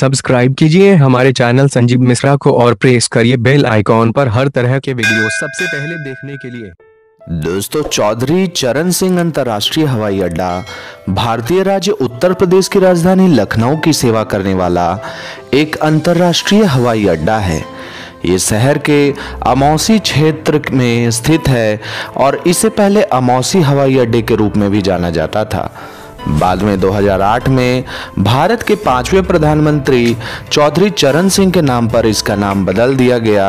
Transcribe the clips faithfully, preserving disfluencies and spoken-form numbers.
Subscribe कीजिए हमारे channel Sanjeev Mishra को और प्रेस करिए बेल आइकॉन पर हर तरह के वीडियो सबसे पहले देखने के लिए। दोस्तों, चौधरी चरण सिंह अंतर्राष्ट्रीय हवाई अड्डा भारतीय राज्य उत्तर प्रदेश की राजधानी लखनऊ की सेवा करने वाला एक अंतर्राष्ट्रीय हवाई अड्डा है। ये शहर के अमौसी क्षेत्र में स्थित है और इसे पहले अमौसी हवाई अड्डे के रूप में भी जाना जाता था। बाद में दो हज़ार आठ में भारत के पांचवें प्रधानमंत्री चौधरी चरण सिंह के नाम पर इसका नाम बदल दिया गया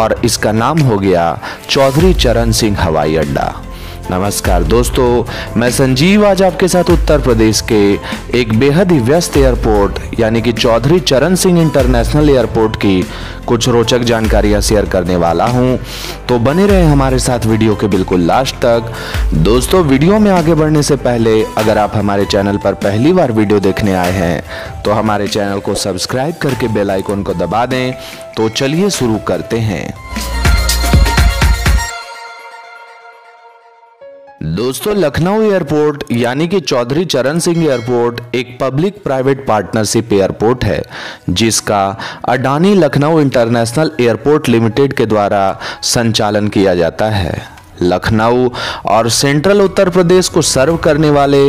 और इसका नाम हो गया चौधरी चरण सिंह हवाई अड्डा। नमस्कार दोस्तों, मैं संजीव आज आपके साथ उत्तर प्रदेश के एक बेहद ही व्यस्त एयरपोर्ट यानी कि चौधरी चरण सिंह इंटरनेशनल एयरपोर्ट की कुछ रोचक जानकारियां शेयर करने वाला हूं, तो बने रहे हमारे साथ वीडियो के बिल्कुल लास्ट तक। दोस्तों, वीडियो में आगे बढ़ने से पहले अगर आप हमारे चैनल पर पहली बार वीडियो देखने आए हैं तो हमारे चैनल को सब्सक्राइब करके बेल आइकॉन को दबा दें। तो चलिए शुरू करते हैं। दोस्तों, लखनऊ एयरपोर्ट यानी कि चौधरी चरण सिंह एयरपोर्ट एक पब्लिक प्राइवेट पार्टनरशिप एयरपोर्ट है जिसका Adani Lucknow international airport limited के द्वारा संचालन किया जाता है। लखनऊ और सेंट्रल उत्तर प्रदेश को सर्व करने वाले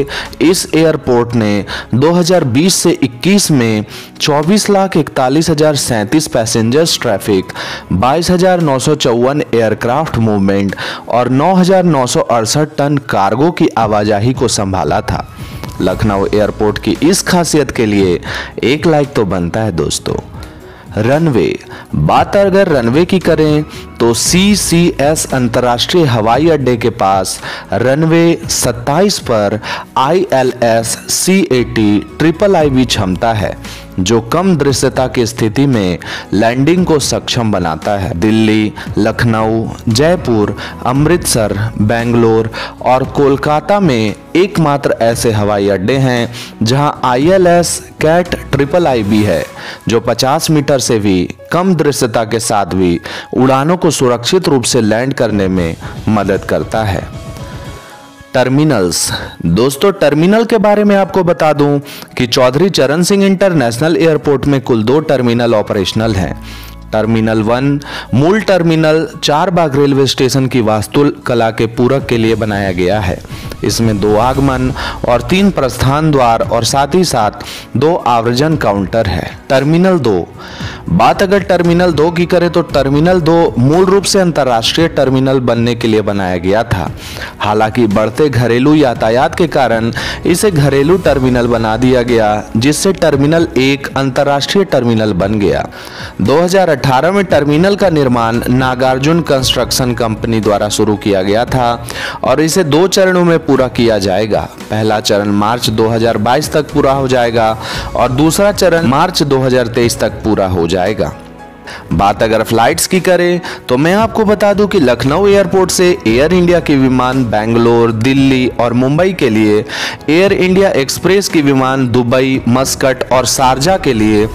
इस एयरपोर्ट ने दो हज़ार बीस से इक्कीस में चौबीस लाख इकतालीस हजार सैंतीस पैसेंजर्स ट्रैफिक, बाईस हजार नौ सौ चौवन एयरक्राफ्ट मूवमेंट और नौ हजार नौ सौ अड़सठ टन कार्गो की आवाजाही को संभाला था। लखनऊ एयरपोर्ट की इस खासियत के लिए एक लाइक तो बनता है। दोस्तों, रनवे बात अगर रनवे की करें तो सी सी एस अंतर्राष्ट्रीय हवाई अड्डे के पास रनवे सत्ताईस पर I L S C A T triple I B क्षमता है जो कम दृश्यता की स्थिति में लैंडिंग को सक्षम बनाता है। दिल्ली, लखनऊ, जयपुर, अमृतसर, बेंगलोर और कोलकाता में एकमात्र ऐसे हवाई अड्डे हैं जहां ILS CAT triple I B है जो पचास मीटर से भी कम दृश्यता के साथ भी उड़ानों को सुरक्षित रूप से लैंड करने में मदद करता है। टर्मिनल्स। दोस्तों, टर्मिनल के बारे में आपको बता दूं कि चौधरी चरण सिंह इंटरनेशनल एयरपोर्ट में कुल दो टर्मिनल ऑपरेशनल हैं। टर्मिनल वन मूल terminal Charbagh railway station की वास्तुकला के पूरक के लिए बनाया गया है। इसमें दो आगमन और तीन प्रस्थान द्वार और साथ ही साथ दो आवर्जन काउंटर है। टर्मिनल दो बात अगर टर्मिनल दो की करें तो टर्मिनल दो मूल रूप से अंतर्राष्ट्रीय टर्मिनल बनने के लिए बनाया गया था। हालांकि बढ़ते घरेलू यातायात के कारण इसे घरेलू टर्मिनल बना दिया गया जिससे टर्मिनल एक अंतर्राष्ट्रीय टर्मिनल बन गया। दो हजार अठारह में टर्मिनल का निर्माण नागार्जुन कंस्ट्रक्शन कंपनी द्वारा शुरू किया गया था और इसे दो चरणों में पूरा किया जाएगा। पहला चरण मार्च दो हज़ार बाईस तक पूरा हो जाएगा और दूसरा चरण मार्च दो हज़ार तेईस तक पूरा हो जाएगा। बात अगर फ्लाइट्स की करें तो मैं आपको बता दूं कि लखनऊ एयरपोर्ट से एयर इंडिया के विमान बेंगलोर, दिल्ली और मुंबई के लिए, एयर इंडिया एक्सप्रेस की विमान दुबई, मस्कट और शारजा के लिए,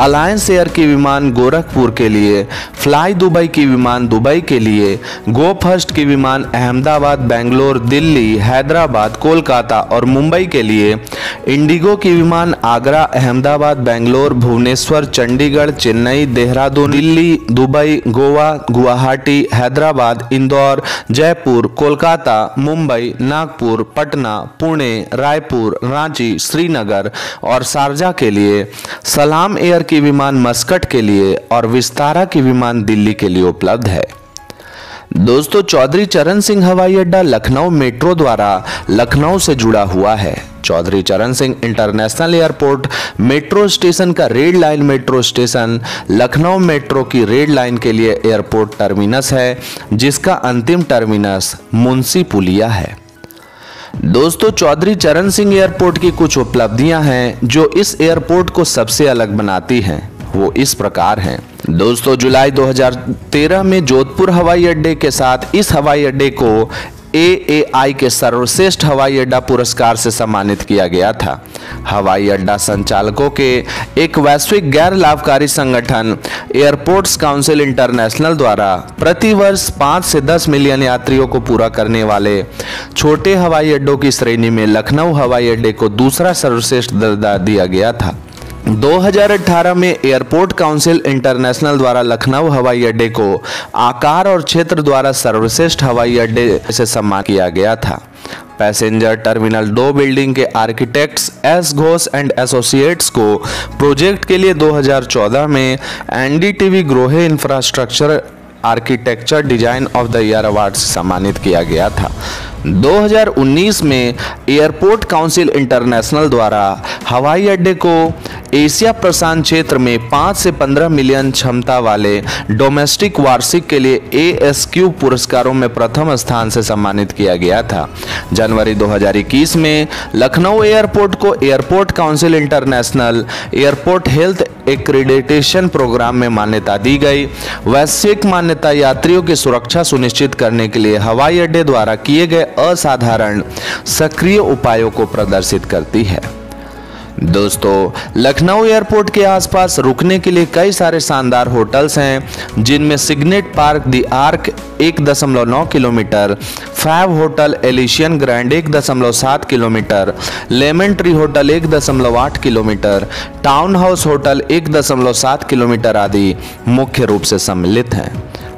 अलायंस एयर की विमान गोरखपुर के लिए, फ्लाई दुबई की विमान दुबई के लिए, गो फर्स्ट की विमान अहमदाबाद, बेंगलोर, दिल्ली, हैदराबाद, कोलकाता और मुंबई के लिए, इंडिगो की विमान आगरा, अहमदाबाद, बेंगलोर, भुवनेश्वर, चंडीगढ़, चेन्नई, देहरादून, दिल्ली, दुबई, गोवा, गुवाहाटी, हैदराबाद, इंदौर, जयपुर, कोलकाता, मुंबई, नागपुर, पटना, पुणे, रायपुर, रांची, श्रीनगर और शारजा के लिए, सलाम एयर की विमान मस्कट के लिए और विस्तारा की विमान दिल्ली के लिए उपलब्ध है। दोस्तों, चौधरी चरण सिंह हवाई अड्डा लखनऊ मेट्रो द्वारा लखनऊ से जुड़ा हुआ है। Chaudhary Charan Singh international airport metro station का red line metro station Lucknow metro की रेड लाइन के लिए एयरपोर्ट टर्मिनस है जिसका अंतिम टर्मिनस मुंशी पुलिया है। दोस्तों, चौधरी चरण सिंह एयरपोर्ट की कुछ उपलब्धियां हैं जो इस एयरपोर्ट को सबसे अलग बनाती हैं। वो इस प्रकार हैं। दोस्तों, जुलाई दो हज़ार तेरह में जोधपुर हवाई अड्डे के साथ इस हवाई अड्डे को ए ए आई के सर्वश्रेष्ठ हवाई अड्डा पुरस्कार से सम्मानित किया गया था। हवाई अड्डा संचालकों के एक वैश्विक गैर लाभकारी संगठन एयरपोर्ट्स काउंसिल इंटरनेशनल द्वारा प्रतिवर्ष पाँच से दस मिलियन यात्रियों को पूरा करने वाले छोटे हवाई अड्डों की श्रेणी में लखनऊ हवाई अड्डे को दूसरा सर्वश्रेष्ठ दर्जा दिया गया था। दो हज़ार अठारह में एयरपोर्ट्स काउंसिल इंटरनेशनल द्वारा लखनऊ हवाई अड्डे को आकार और क्षेत्र द्वारा सर्वश्रेष्ठ हवाई अड्डे से सम्मानित किया गया था। पैसेंजर टर्मिनल दो बिल्डिंग के architects S Ghosh and associates को प्रोजेक्ट के लिए दो हज़ार चौदह में N D T V Grohe infrastructure architecture design of the year award से सम्मानित किया गया था। दो हज़ार उन्नीस में एयरपोर्ट काउंसिल इंटरनेशनल द्वारा हवाई अड्डे को एशिया प्रशांत क्षेत्र में पाँच से पंद्रह मिलियन क्षमता वाले डोमेस्टिक वार्षिक के लिए ए एस क्यू पुरस्कारों में प्रथम स्थान से सम्मानित किया गया था। जनवरी दो हज़ार इक्कीस में लखनऊ एयरपोर्ट को airport council international airport health accreditation programme में मान्यता दी गई। वैश्विक मान्यता यात्रियों की सुरक्षा सुनिश्चित करने के लिए हवाई अड्डे द्वारा किए गए असाधारण सक्रिय उपायों को प्रदर्शित करती है। दोस्तों, लखनऊ एयरपोर्ट के आसपास रुकने के लिए कई सारे शानदार होटल्स हैं, जिनमें सिग्नेट पार्क दी आर्क एक दशमलव नौ किलोमीटर, फैव होटल एलिशियन ग्रैंड एक दशमलव सात किलोमीटर, लेमन ट्री होटल एक दशमलव आठ किलोमीटर, टाउन हाउस होटल एक दशमलव सात किलोमीटर आदि मुख्य रूप से सम्मिलित हैं।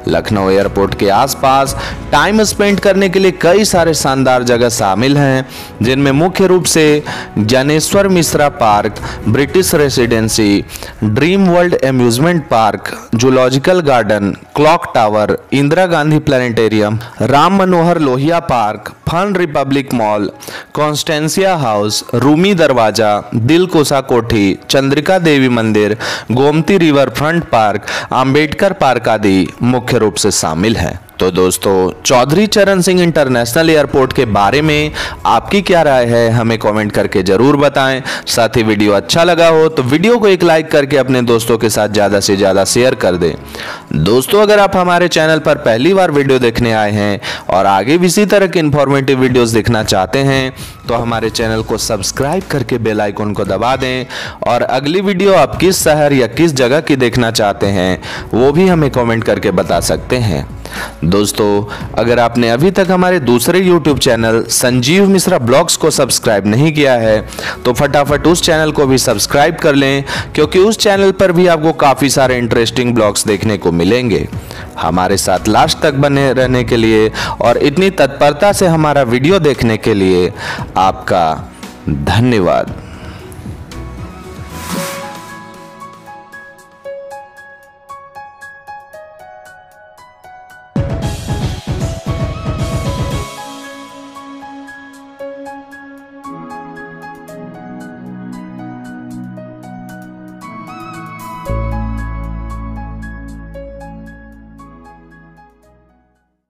लखनऊ एयरपोर्ट के आसपास टाइम स्पेंड करने के लिए कई सारे शानदार जगह शामिल हैं, जिनमें मुख्य रूप से Gyaneshwar Mishra park, British residency, dream world amusement park, zoological garden, clock tower, Indira Gandhi planetarium, Ram Manohar Lohia park, fan Republic mall, Constantia house, Rumi Darwaza, Dilkusha Kothi, Chandrika Devi Mandir, Gomti river front park, Ambedkar park आदि मुख्य रूप से शामिल हैं। तो दोस्तों, चौधरी चरण सिंह इंटरनेशनल एयरपोर्ट के बारे में आपकी क्या राय है, हमें कमेंट करके जरूर बताएं। साथ ही वीडियो अच्छा लगा हो तो वीडियो को एक लाइक करके अपने दोस्तों के साथ ज़्यादा से ज़्यादा शेयर कर दें। दोस्तों, अगर आप हमारे चैनल पर पहली बार वीडियो देखने आए हैं और आगे भी इसी तरह के इन्फॉर्मेटिव वीडियोस देखना चाहते हैं तो हमारे चैनल को सब्सक्राइब करके बेल आइकन को दबा दें। और अगली वीडियो आप किस शहर या किस जगह की देखना चाहते हैं वो भी हमें कमेंट करके बता सकते हैं। दोस्तों, अगर आपने अभी तक हमारे दूसरे YouTube channel Sanjeev Mishra blogs को सब्सक्राइब नहीं किया है तो फटाफट उस चैनल को भी सब्सक्राइब कर लें, क्योंकि उस चैनल पर भी आपको काफ़ी सारे इंटरेस्टिंग ब्लॉग्स देखने को मिलेंगे। हमारे साथ लास्ट तक बने रहने के लिए और इतनी तत्परता से हमारा वीडियो देखने के लिए आपका धन्यवाद।